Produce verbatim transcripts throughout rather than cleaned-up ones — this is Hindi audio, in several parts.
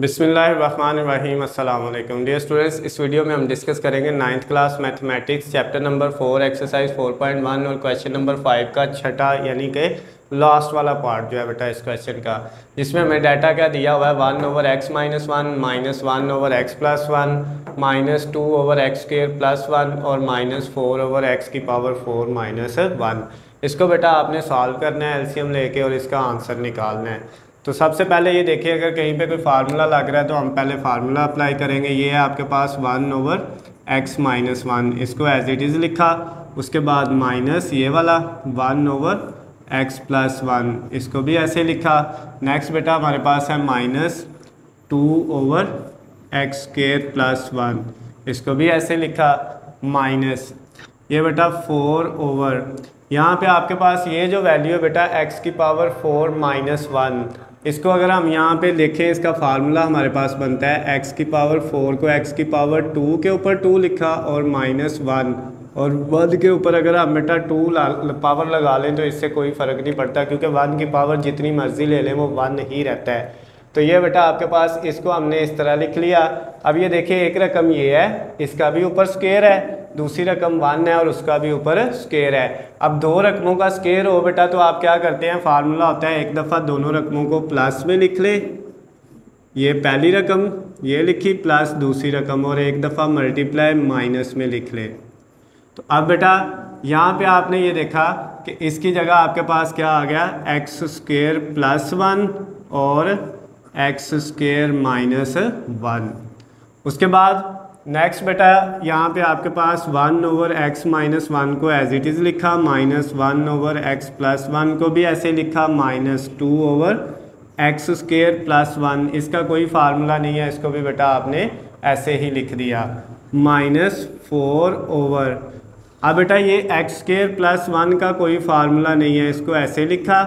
बिस्मिल्लाहिर्रहमानिर्रहीम अस्सलाम वालेकुम डियर स्टूडेंट्स। इस वीडियो में हम डिस्कस करेंगे ninth class mathematics chapter number four exercise four point one और क्वेश्चन नंबर फाइव का छठा यानी कि लास्ट वाला पार्ट जो है बेटा इस क्वेश्चन का, जिसमें हमें डाटा क्या दिया हुआ है, one over x minus one minus one over x plus one minus two over x square plus one और माइनस फोर ओवर एक्स की पावर फोर माइनस वन। इसको बेटा आपने सॉल्व करना है एलसीएम लेके और इसका आंसर निकालना है। तो सबसे पहले ये देखिए, अगर कहीं पे कोई फार्मूला लग रहा है तो हम पहले फार्मूला अप्लाई करेंगे। ये है आपके पास one over x minus one, इसको एज इट इज़ लिखा, उसके बाद माइनस ये वाला one over x plus one, इसको भी ऐसे लिखा। नेक्स्ट बेटा हमारे पास है minus two over x square plus one, इसको भी ऐसे लिखा, माइनस ये बेटा फोर ओवर, यहाँ पे आपके पास ये जो वैल्यू है बेटा एक्स की पावर फोर माइनस वन, इसको अगर हम यहाँ पे देखें इसका फार्मूला हमारे पास बनता है x की पावर फोर को x की पावर टू के ऊपर टू लिखा और माइनस वन और वन के ऊपर अगर आप बेटा टू पावर लगा लें तो इससे कोई फ़र्क नहीं पड़ता क्योंकि वन की पावर जितनी मर्जी ले लें वो वन ही रहता है। तो ये बेटा आपके पास इसको हमने इस तरह लिख लिया। अब ये देखिए, एक रकम ये है इसका भी ऊपर स्क्वायर है, दूसरी रकम वन है और उसका भी ऊपर स्केयर है। अब दो रकमों का स्केयर हो बेटा तो आप क्या करते हैं, फार्मूला होता है एक दफ़ा दोनों रकमों को प्लस में लिख ले, ये पहली रकम ये लिखी प्लस दूसरी रकम और एक दफ़ा मल्टीप्लाई माइनस में लिख ले। तो अब बेटा यहाँ पे आपने ये देखा कि इसकी जगह आपके पास क्या आ गया, एक्स स्केयर प्लस वन और एक्स स्केयर माइनस वन। उसके बाद नेक्स्ट बेटा यहाँ पे आपके पास one over x minus one को एज इट इज़ लिखा, minus one over x plus one को भी ऐसे लिखा, minus two over x square plus one, इसका कोई फार्मूला नहीं है, इसको भी बेटा आपने ऐसे ही लिख दिया, माइनस फोर ओवर। अब बेटा ये एक्स स्क्वायर प्लस वन का कोई फार्मूला नहीं है, इसको ऐसे लिखा,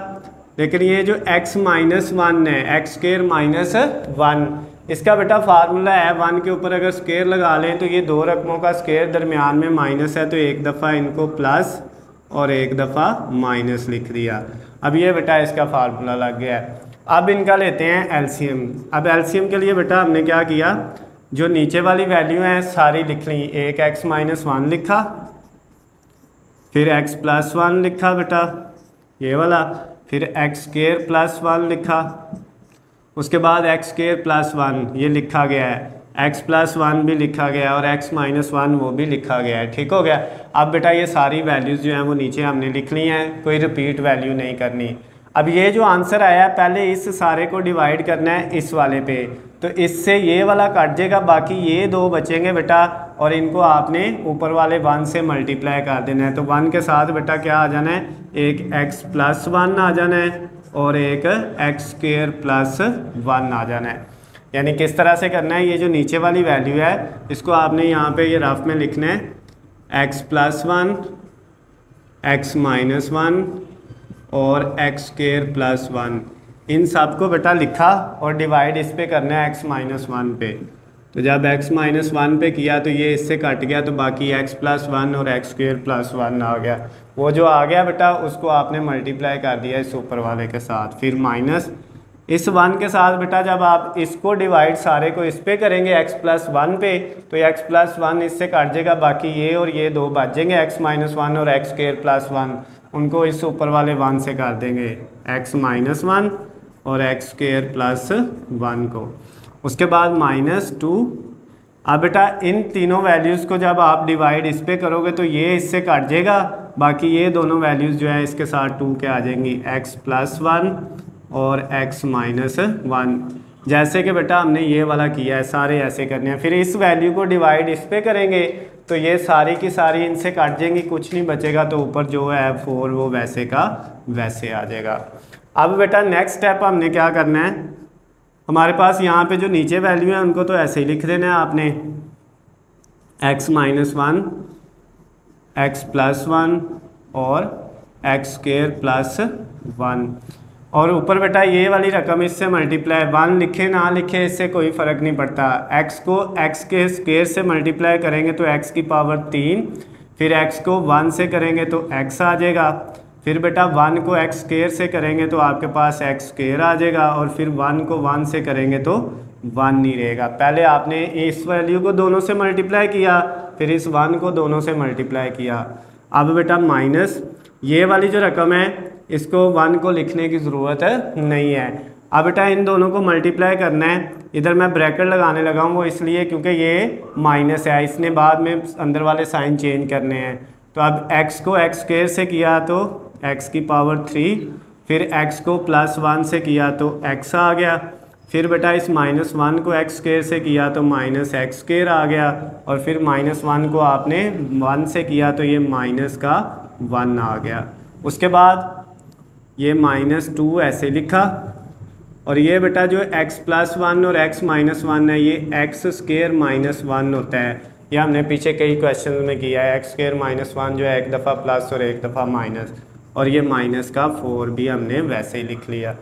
लेकिन ये जो एक्स माइनस वन है एक्स स्क्वायर माइनस वन, इसका बेटा फार्मूला है वन के ऊपर अगर स्क्वायर लगा लें तो ये दो रकमों का स्क्वायर, दरमियान में माइनस है तो एक दफ़ा इनको प्लस और एक दफ़ा माइनस लिख दिया। अब ये बेटा इसका फार्मूला लग गया। अब इनका लेते हैं एलसीएम। अब एलसीएम के लिए बेटा हमने क्या किया, जो नीचे वाली वैल्यू हैं सारी लिख ली, एक एक्स माइनस वन लिखा, फिर एक्स प्लस वन लिखा बेटा ये वाला, फिर एक्स स्क्वायर प्लस वन लिखा, उसके बाद एक्स स्क्वायर प्लस वन ये लिखा गया है, एक्स प्लस वन भी लिखा गया है और एक्स माइनस वन वो भी लिखा गया है। ठीक हो गया। अब बेटा ये सारी वैल्यूज़ जो हैं वो नीचे हमने लिख ली हैं, कोई रिपीट वैल्यू नहीं करनी। अब ये जो आंसर आया पहले इस सारे को डिवाइड करना है इस वाले पे, तो इससे ये वाला कट जाएगा, बाकी ये दो बचेंगे बेटा और इनको आपने ऊपर वाले वन से मल्टीप्लाई कर देना है। तो वन के साथ बेटा क्या आ जाना है, एक एक्स प्लस वन आ जाना है और एक एक्स स्क्वायर प्लस वन आ जाना है। यानी किस तरह से करना है, ये जो नीचे वाली वैल्यू है इसको आपने यहाँ पे ये रफ में लिखना है, x plus one x minus one और एक्स स्क्वायर प्लस वन, इन सब को बेटा लिखा और डिवाइड इस पे करना है एक्स माइनस वन पे। तो जब एक्स माइनस वन पे किया तो ये इससे कट गया, तो बाकी एक्स प्लस वन और एक्स स्क्वायर प्लस वन आ गया। वो जो आ गया बेटा उसको आपने मल्टीप्लाई कर दिया इस ऊपर वाले के साथ, फिर माइनस इस वन के साथ बेटा जब आप इसको डिवाइड सारे को इस पे करेंगे एक्स प्लस वन पे, तो एक्स प्लस वन इससे कट जाएगा, बाकी ये और ये दो बच जाएंगे, एक्स माइनस वन और एक्स स्क्वायर प्लस वन, उनको इस ऊपर वाले वन से काट देंगे, एक्स माइनस वन और एक्स स्क्वायर प्लस वन को, उसके बाद माइनस टू। अब बेटा इन तीनों वैल्यूज़ को जब आप डिवाइड इस पे करोगे तो ये इससे कट जाएगा, बाकी ये दोनों वैल्यूज़ जो है इसके साथ टू के आ जाएंगी, एक्स प्लस वन और एक्स माइनस वन, जैसे कि बेटा हमने ये वाला किया है, सारे ऐसे करने हैं। फिर इस वैल्यू को डिवाइड इस पे करेंगे तो ये सारी की सारी इनसे कट जाएंगी, कुछ नहीं बचेगा, तो ऊपर जो है फोर वो वैसे का वैसे आ जाएगा। अब बेटा नेक्स्ट स्टेप हमने क्या करना है, हमारे पास यहाँ पे जो नीचे वैल्यू है उनको तो ऐसे ही लिख देना है आपने, x minus one x plus one और एक्स स्क्वायर प्लस वन, और ऊपर बेटा ये वाली रकम इससे मल्टीप्लाई, वन लिखे ना लिखे इससे कोई फ़र्क नहीं पड़ता, x को x के स्क्वायर से मल्टीप्लाई करेंगे तो x की पावर तीन, फिर x को वन से करेंगे तो x आ जाएगा, फिर बेटा वन को एक्स स्क्वायर से करेंगे तो आपके पास एक्स स्क्वायर आ जाएगा और फिर वन को वन से करेंगे तो वन ही रहेगा। पहले आपने इस वैल्यू को दोनों से मल्टीप्लाई किया, फिर इस वन को दोनों से मल्टीप्लाई किया। अब बेटा माइनस ये वाली जो रकम है इसको वन को लिखने की ज़रूरत नहीं है। अब बेटा इन दोनों को मल्टीप्लाई करना है। इधर मैं ब्रैकेट लगाने लगा हूँ वो इसलिए क्योंकि ये माइनस है, इसने बाद में अंदर वाले साइन चेंज करने हैं। तो अब x को एक्स स्क्वायर से किया तो x की पावर थ्री, फिर x को प्लस वन से किया तो x आ गया, फिर बेटा इस माइनस वन को एक्स स्क्वायर से किया तो माइनस एक्स स्क्वायर आ गया, और फिर माइनस वन को आपने वन से किया तो ये माइनस का वन आ गया। उसके बाद ये माइनस टू ऐसे लिखा, और ये बेटा जो x प्लस वन और x माइनस वन है ये एक्स स्क्वायर माइनस वन होता है। ये हमने पीछे कई क्वेश्चन में किया है, एक्स स्क्वायर माइनस वन जो है एक दफ़ा प्लस और एक दफ़ा माइनस, और ये माइनस का फोर भी हमने वैसे ही लिख लिया।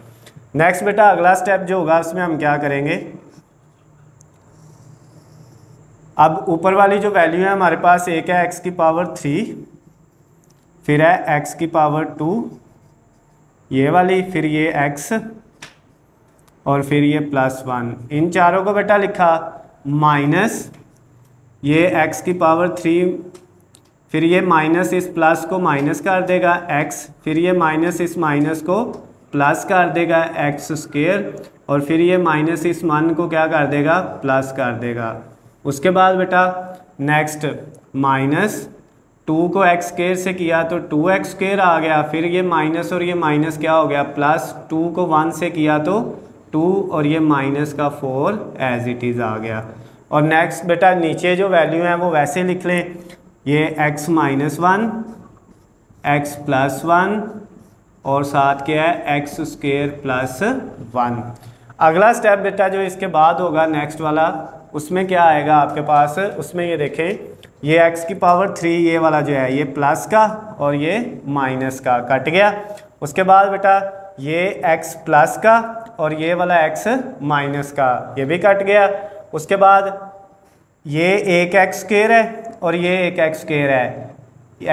नेक्स्ट बेटा अगला स्टेप जो होगा उसमें हम क्या करेंगे, अब ऊपर वाली जो वैल्यू है हमारे पास एक है एक्स की पावर थ्री, फिर है एक्स की पावर टू ये वाली, फिर ये एक्स और फिर ये प्लस वन। इन चारों को बेटा लिखा माइनस ये एक्स की पावर थ्री, फिर ये माइनस इस प्लस को माइनस कर देगा एक्स, फिर ये माइनस इस माइनस को प्लस कर देगा एक्स स्क्वायर, और फिर ये माइनस इस वन को क्या कर देगा प्लस कर देगा। उसके बाद बेटा नेक्स्ट माइनस टू को एक्स स्क्वायर से किया तो टू एक्स स्क्वायर आ गया, फिर ये माइनस और ये माइनस क्या हो गया प्लस, टू को वन से किया तो टू और ये माइनस का फोर एज इट इज़ आ गया। और नेक्स्ट बेटा नीचे जो वैल्यू है वो वैसे लिख लें, ये x minus one x plus one और साथ क्या है एक्स स्क्वायर प्लस वन। अगला स्टेप बेटा जो इसके बाद होगा नेक्स्ट वाला उसमें क्या आएगा आपके पास, उसमें ये देखें ये x की पावर थ्री ये वाला जो है ये प्लस का और ये माइनस का कट गया। उसके बाद बेटा ये x प्लस का और ये वाला x माइनस का ये भी कट गया। उसके बाद ये एक एक्स स्क्वायर है और ये एक एक्स स्क्वायर है,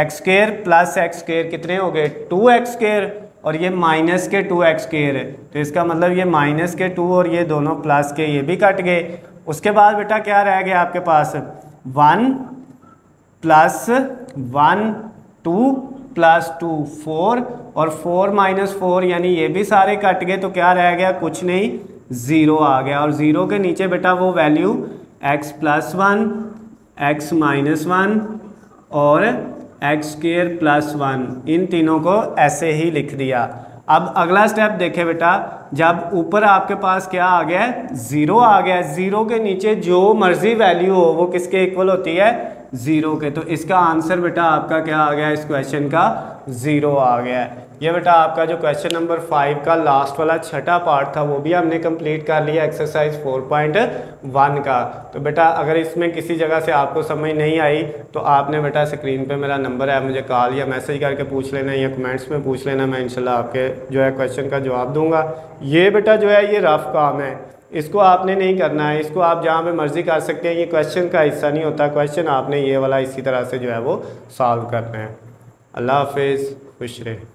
x square plus x square कितने हो गए टू एक्स स्क्वायर, और ये माइनस के टू एक्स स्क्वायर है तो इसका मतलब ये माइनस के टू और ये दोनों प्लस के ये भी कट गए। उसके बाद बेटा क्या रह गया आपके पास one plus one two plus two four, और फोर माइनस फोर यानी ये भी सारे कट गए तो क्या रह गया कुछ नहीं ज़ीरो आ गया। और ज़ीरो के नीचे बेटा वो value x plus one x minus one और एक्स स्क्र प्लस वन इन तीनों को ऐसे ही लिख दिया। अब अगला स्टेप देखें बेटा, जब ऊपर आपके पास क्या आ गया है ज़ीरो आ गया है, ज़ीरो के नीचे जो मर्जी वैल्यू हो वो किसके इक्वल होती है ज़ीरो के, तो इसका आंसर बेटा आपका क्या आ गया इस क्वेश्चन का ज़ीरो आ गया है। ये बेटा आपका जो क्वेश्चन नंबर फाइव का लास्ट वाला छठा पार्ट था वो भी हमने कंप्लीट कर लिया एक्सरसाइज फोर पॉइंट वन का। तो बेटा अगर इसमें किसी जगह से आपको समझ नहीं आई तो आपने बेटा स्क्रीन पे मेरा नंबर है, मुझे कॉल या मैसेज करके पूछ लेना या कमेंट्स में पूछ लेना, मैं इंशाल्लाह आपके जो है क्वेश्चन का जवाब दूंगा। ये बेटा जो है ये रफ काम है, इसको आपने नहीं करना है, इसको आप जहाँ पे मर्जी कर सकते हैं, ये क्वेश्चन का हिस्सा नहीं होता, क्वेश्चन आपने ये वाला इसी तरह से जो है वो सॉल्व करना है। अल्लाह हाफिज़, खुश रहे।